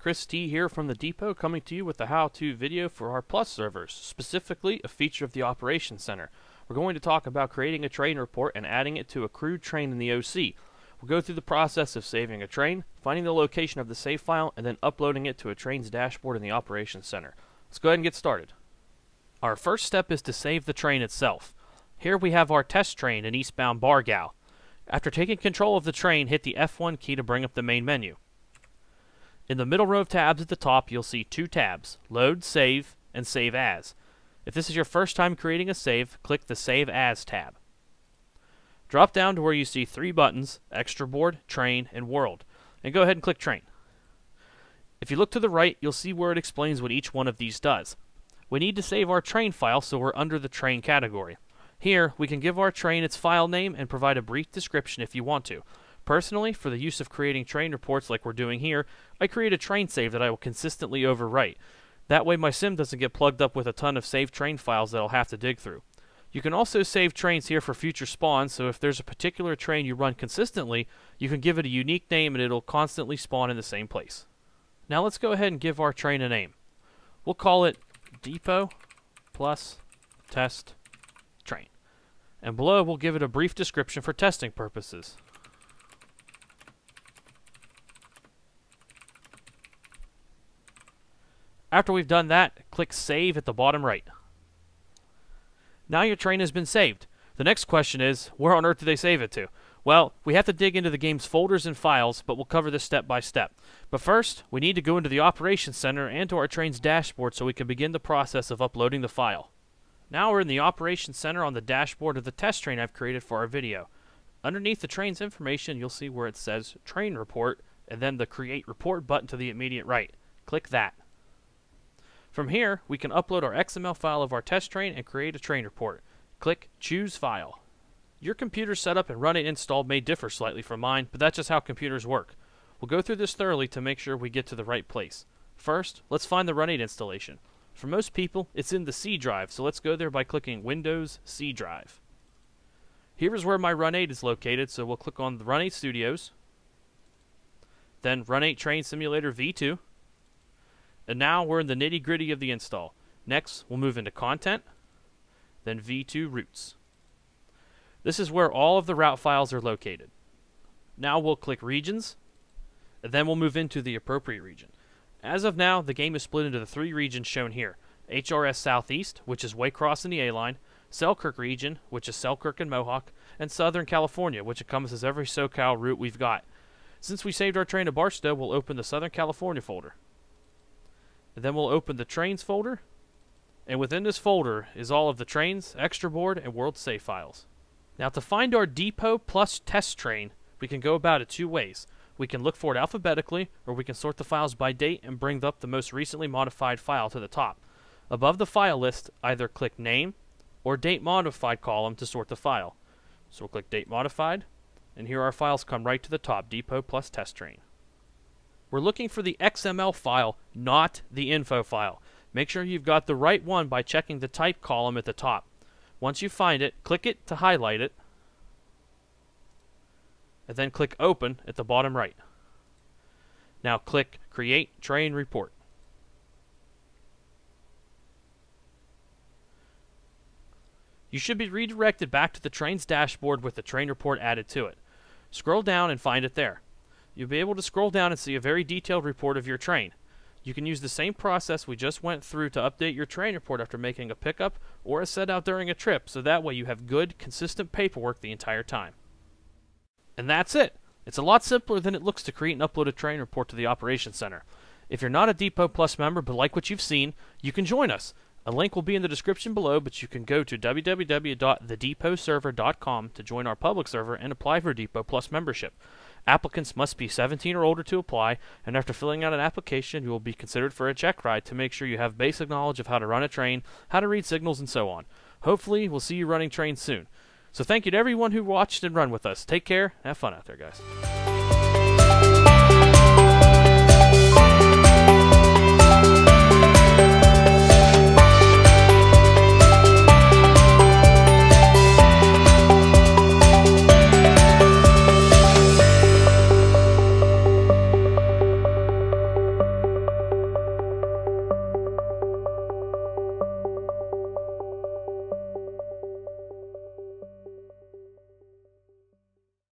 Chris T here from the Depot, coming to you with a how-to video for our Plus servers, specifically a feature of the Operations Center. We're going to talk about creating a train report and adding it to a crewed train in the OC. We'll go through the process of saving a train, finding the location of the save file, and then uploading it to a train's dashboard in the Operations Center. Let's go ahead and get started. Our first step is to save the train itself. Here we have our test train in eastbound Bargau. After taking control of the train, hit the F1 key to bring up the main menu. In the middle row of tabs at the top, you'll see two tabs, Load, Save, and Save As. If this is your first time creating a save, click the Save As tab. Drop down to where you see three buttons, Extra Board, Train, and World, and go ahead and click Train. If you look to the right, you'll see where it explains what each one of these does. We need to save our train file, so we're under the Train category. Here, we can give our train its file name and provide a brief description if you want to. Personally, for the use of creating train reports like we're doing here, I create a train save that I will consistently overwrite. That way my sim doesn't get plugged up with a ton of saved train files that I'll have to dig through. You can also save trains here for future spawns, so if there's a particular train you run consistently, you can give it a unique name and it'll constantly spawn in the same place. Now let's go ahead and give our train a name. We'll call it Depot Plus Test Train. And below we'll give it a brief description for testing purposes. After we've done that, click Save at the bottom right. Now your train has been saved. The next question is, where on earth do they save it to? Well, we have to dig into the game's folders and files, but we'll cover this step by step. But first, we need to go into the Operations Center and to our train's dashboard so we can begin the process of uploading the file. Now we're in the Operations Center on the dashboard of the test train I've created for our video. Underneath the train's information, you'll see where it says Train Report, and then the Create Report button to the immediate right. Click that. From here, we can upload our XML file of our test train and create a train report. Click Choose File. Your computer's setup and Run8 installed may differ slightly from mine, but that's just how computers work. We'll go through this thoroughly to make sure we get to the right place. First, let's find the Run8 installation. For most people, it's in the C drive, so let's go there by clicking Windows C drive. Here is where my Run8 is located, so we'll click on the Run8 Studios, then Run8 Train Simulator V2, and now we're in the nitty-gritty of the install. Next, we'll move into Content, then V2 Routes. This is where all of the route files are located. Now we'll click Regions, and then we'll move into the appropriate region. As of now, the game is split into the three regions shown here. HRS Southeast, which is Waycross and the A-Line, Selkirk Region, which is Selkirk and Mohawk, and Southern California, which encompasses every SoCal route we've got. Since we saved our train to Barstow, we'll open the Southern California folder. And then we'll open the Trains folder, and within this folder is all of the Trains, Extra Board, and World Save files. Now to find our Depot Plus Test Train, we can go about it two ways. We can look for it alphabetically, or we can sort the files by date and bring up the most recently modified file to the top. Above the file list, either click Name or Date Modified column to sort the file. So we'll click Date Modified, and here our files come right to the top, Depot Plus Test Train. We're looking for the XML file, not the info file. Make sure you've got the right one by checking the type column at the top. Once you find it, click it to highlight it, and then click Open at the bottom right. Now click Create Train Report. You should be redirected back to the train's dashboard with the train report added to it. Scroll down and find it there. You'll be able to scroll down and see a very detailed report of your train. You can use the same process we just went through to update your train report after making a pickup or a set out during a trip, so that way you have good, consistent paperwork the entire time. And that's it. It's a lot simpler than it looks to create and upload a train report to the Operations Center. If you're not a Depot Plus member but like what you've seen, you can join us. A link will be in the description below, but you can go to www.thedepotserver.com to join our public server and apply for Depot Plus membership. Applicants must be 17 or older to apply, and after filling out an application, you will be considered for a check ride to make sure you have basic knowledge of how to run a train, how to read signals, and so on. Hopefully, we'll see you running trains soon. So thank you to everyone who watched and run with us. Take care. Have fun out there, guys.